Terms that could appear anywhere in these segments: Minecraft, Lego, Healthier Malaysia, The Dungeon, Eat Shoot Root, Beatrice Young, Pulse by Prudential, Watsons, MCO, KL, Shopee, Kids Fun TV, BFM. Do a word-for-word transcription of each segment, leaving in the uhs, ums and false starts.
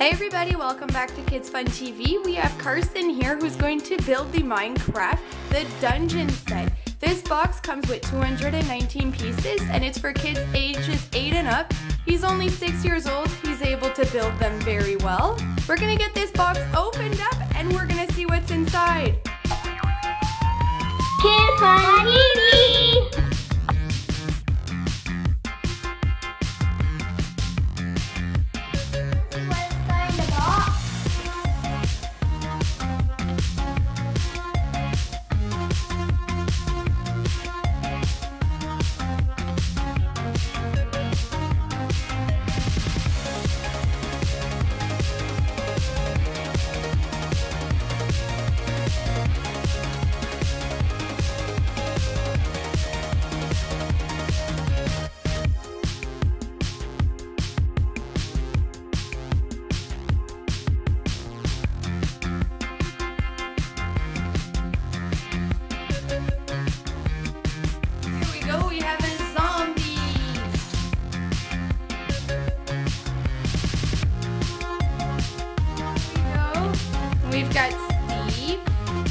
Hey everybody, welcome back to Kids Fun T V. We have Carson here who's going to build the Minecraft, the dungeon set. This box comes with two hundred nineteen pieces and it's for kids ages eight and up. He's only six years old, he's able to build them very well. We're gonna get this box opened up and we're gonna see what's inside. Kids Fun T V! We've got Steve. There we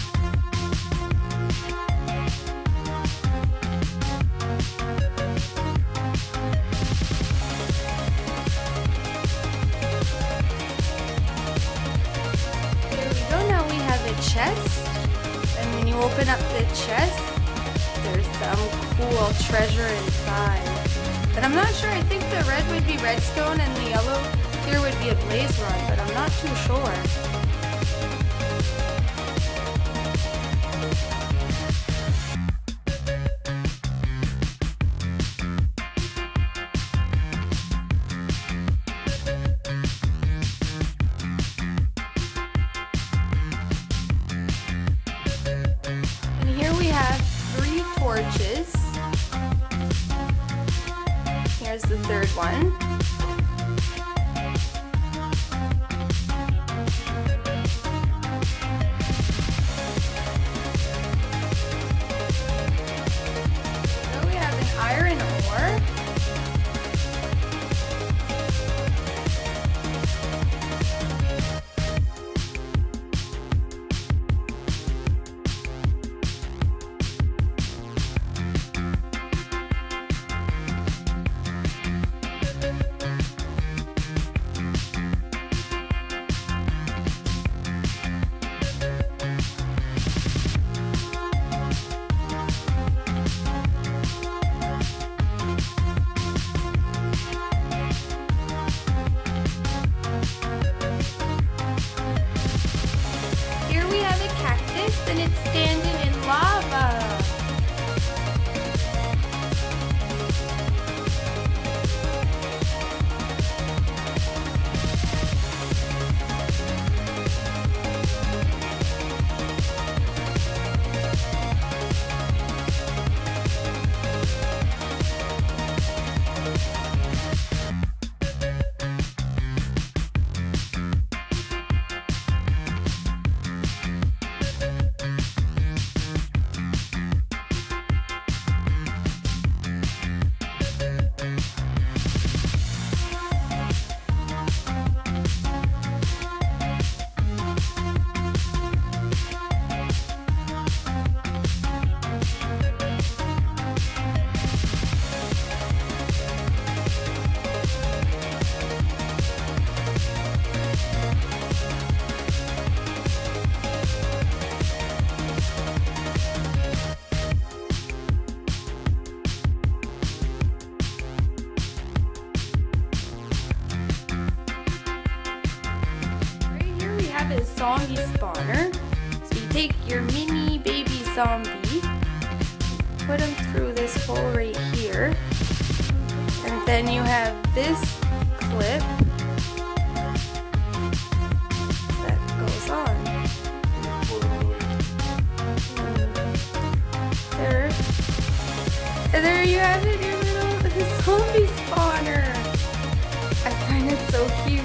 go, now we have a chest. And when you open up the chest, there's some cool treasure inside. But I'm not sure, I think the red would be redstone and the yellow here would be a blaze rod, but I'm not too sure. Torches. Here's the third one. So we have an iron ore. And it's standing in lava. A zombie spawner. So you take your mini baby zombie, put him through this hole right here, and then you have this clip that goes on. There. And there you have it, your little zombie spawner. I find it so cute.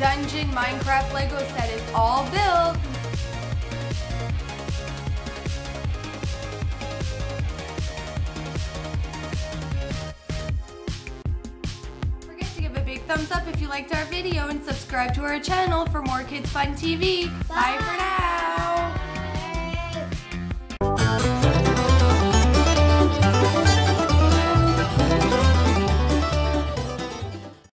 dungeon Minecraft Lego set is all built. Don't forget to give a big thumbs up if you liked our video and subscribe to our channel for more Kids Fun T V. Bye, Bye for now.